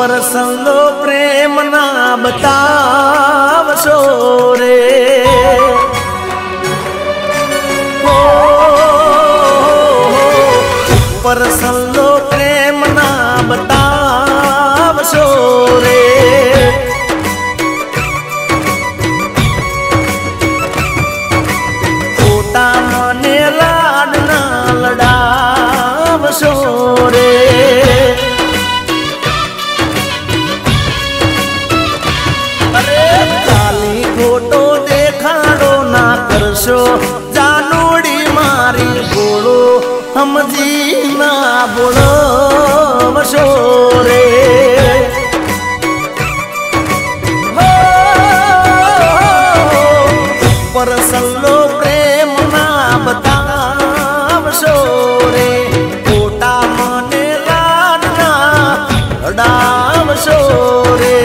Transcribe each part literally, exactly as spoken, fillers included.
उपर छल्लो प्रेम ना बतावशो रे, ओ उपर छल्लो प्रेम ना बतावशो रे। खोटा मने लाड ना लडावशो रे, जानूड़ी मारी बोलो हम जी ना बोलो वशो रे। उपर छल्लो प्रेम ना बतावशो रे, खोटा मने लाड ना लडावशो रे।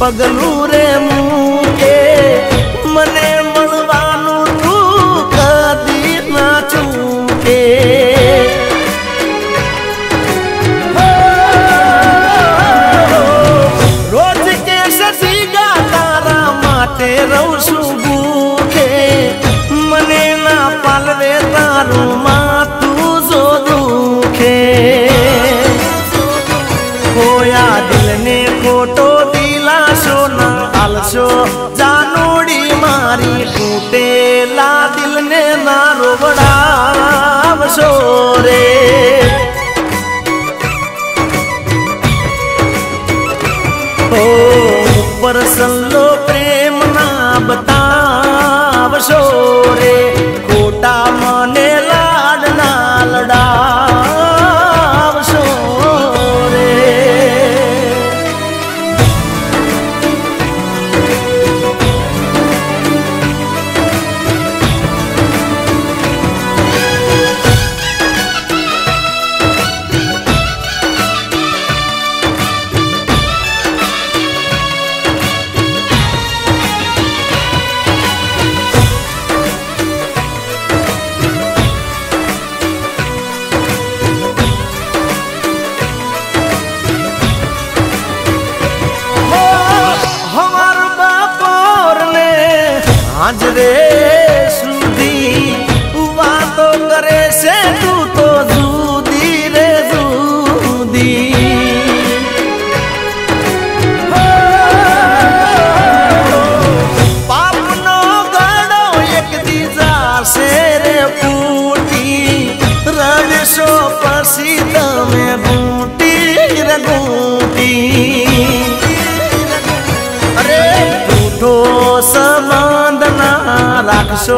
पगलू रे मुके मने मलवानू तू कदी ना चूके, रोज के ससीगा तारा माटे रौसु भूखे मने ना पालवे तारू मा तू जो दुखे। खोया दिल ने खोटो सोना आलसो जानूड़ी मारी टूटेला दिल ने ना रोवड़ावशो रे। ओ उपर छल्लो प्रेम ना बतावशो रे, खोटा मने लाड ना लडावशो। आज रे सुधी हुआ तो करे से तू तो जूदी रे जूदी, पाप नो गड़ो एक दीजा से रे फूटी रड़सो पसीद में बूटी रे बूटी। अरे झूठो संबंध ना राखशो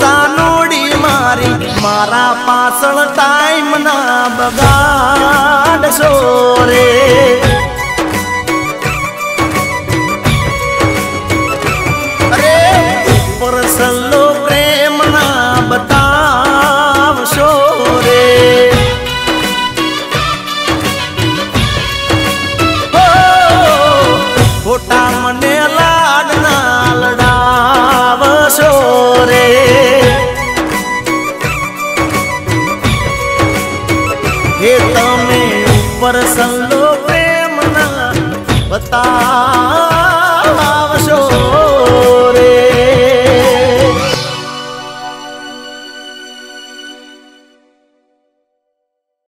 जानूड़ी मारी, मारा पासल टाइम ना बगाड़शो रे। अरे उपर छल्लो प्रेम ना बतावशो रे, ओ खोटा मने लाड ना लडावशो रे। हे तमे उपर छल्लो प्रेम ना बतावशो।